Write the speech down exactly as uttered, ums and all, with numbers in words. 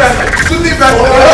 back. Sit me back.